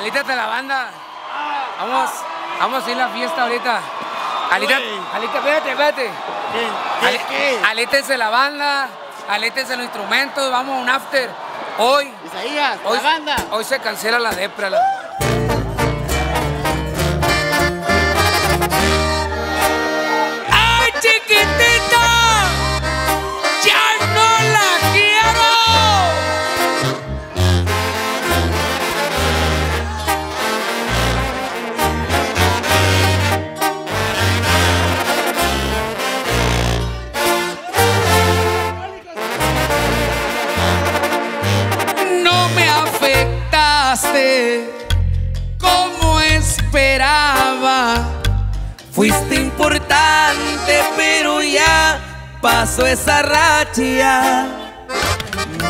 Alítate la banda. Vamos a ir a la fiesta ahorita. Alítate, espérate. Alítense la banda, alítense los instrumentos, vamos a un after. Hoy, Isaías, la banda. Hoy se cancela la depra. ¡Ay, chiquitita! ¡Ya no la quiero! No me afectaste como esperaba. Fuiste importante, pero ya pasó esa racha.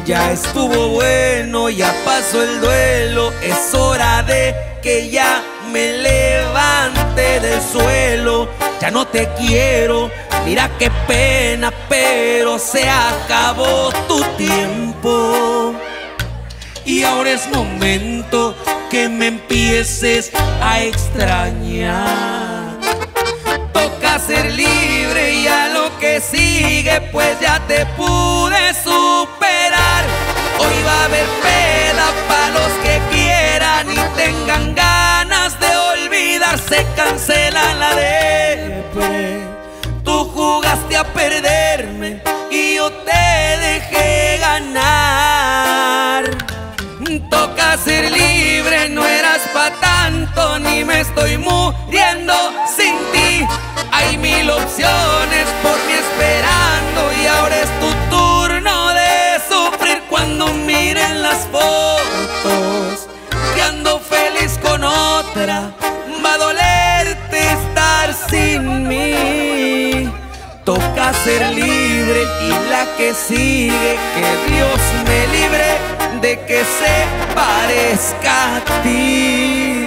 Ya estuvo bueno, ya pasó el duelo. Es hora de que ya me levante del suelo. Ya no te quiero, mira qué pena, pero se acabó tu tiempo. Y ahora es momento que me empieces a extrañar. Toca ser libre y a lo que sigue, pues ya te pude superar. Hoy va a haber peda para los que quieran y tengan ganas de olvidarse. Cancela la depre. Tú jugaste a perderme y yo te dejé ganar. Toca ser libre, no eras pa' tanto, ni me estoy muriendo sin ti. Hay mil opciones por mí esperando y ahora es tu turno de sufrir. Cuando miren las fotos que ando feliz con otra, va a dolerte estar sin mí. Toca ser libre y la que sigue, que Dios me libre de que se parezca a ti.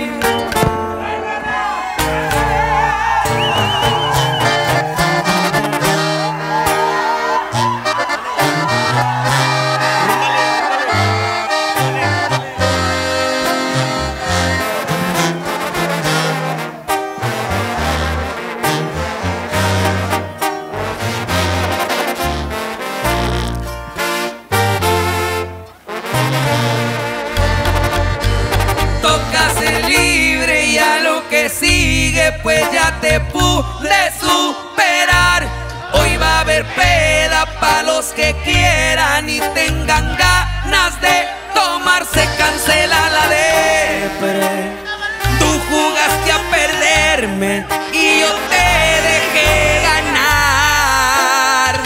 Pues ya te pude superar. Hoy va a haber peda para los que quieran y tengan ganas de tomarse. Cancela la depre. Tú jugaste a perderme y yo te dejé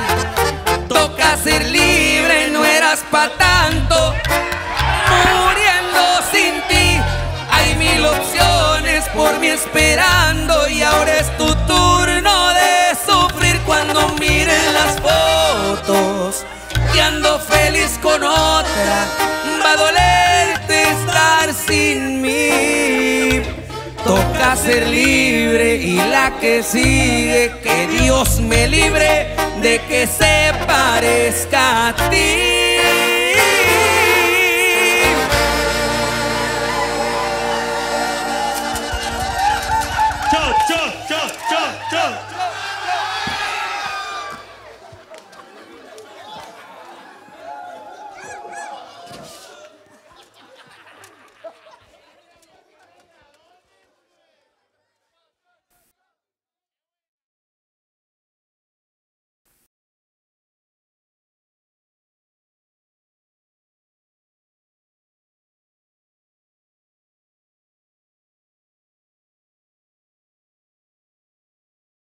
ganar. Toca ser libre, no eras pa' tanto, muriendo sin ti. Hay mil opciones por mí esperando y ahora es tu turno de sufrir. Cuando miren las fotos que ando feliz con otra, va a dolerte estar sin mí. Toca ser libre y la que sigue, que Dios me libre de que se parezca a ti.